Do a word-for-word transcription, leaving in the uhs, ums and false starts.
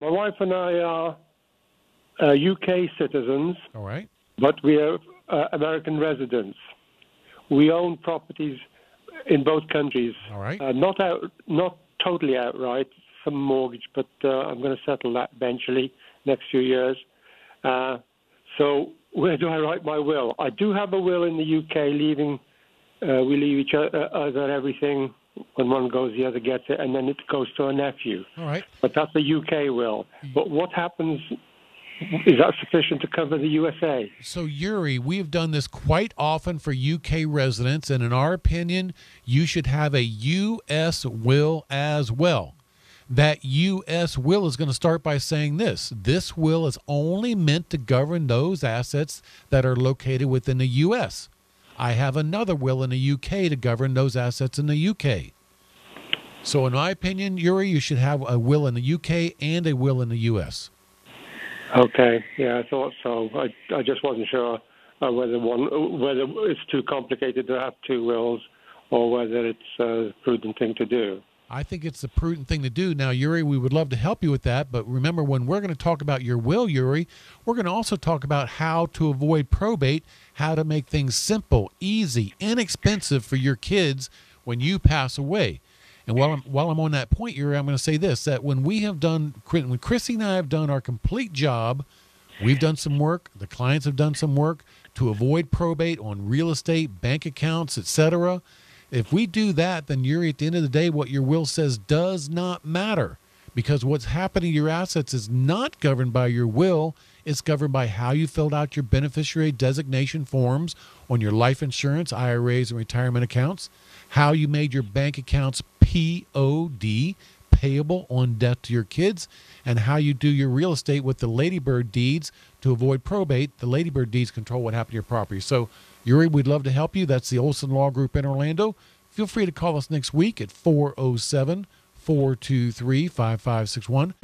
My wife and I are uh, U K citizens. All right. But we are uh, American residents. We own properties in both countries. All right. Uh, not out, not totally outright, some mortgage, but uh, I'm going to settle that eventually, next few years. Uh, so where do I write my will? I do have a will in the U K, leaving uh, we leave each other everything. When one goes, the other gets it, and then it goes to a nephew. All right. But that's the U K will. But what happens? Is that sufficient to cover the U S A? So, Yuri, we've done this quite often for U K residents, and in our opinion, you should have a U S will as well. That U S will is going to start by saying this. This will is only meant to govern those assets that are located within the U S I have another will in the U K to govern those assets in the U K So, in my opinion, Yuri, you should have a will in the U K and a will in the U S Okay, yeah, I thought so. I, I just wasn't sure uh, whether one whether it's too complicated to have two wills or whether it's a prudent thing to do. I think it's the prudent thing to do. Now, Yuri, we would love to help you with that, but remember, when we're going to talk about your will, Yuri, we're going to also talk about how to avoid probate, how to make things simple, easy, inexpensive for your kids when you pass away. And while I'm, while I'm on that point, Yuri, I'm going to say this, that when we have done, when Chrissy and I have done our complete job, we've done some work, the clients have done some work to avoid probate on real estate, bank accounts, et cetera. If we do that, then Yuri, at the end of the day, what your will says does not matter, because what's happening to your assets is not governed by your will. It's governed by how you filled out your beneficiary designation forms on your life insurance, I R As, and retirement accounts, how you made your bank accounts P O D, payable on death to your kids, and how you do your real estate with the ladybird deeds to avoid probate. The ladybird deeds control what happened to your property. So, Yuri, we'd love to help you. That's the Olsen Law Group in Orlando. Feel free to call us next week at four oh seven, four two three, five five six one.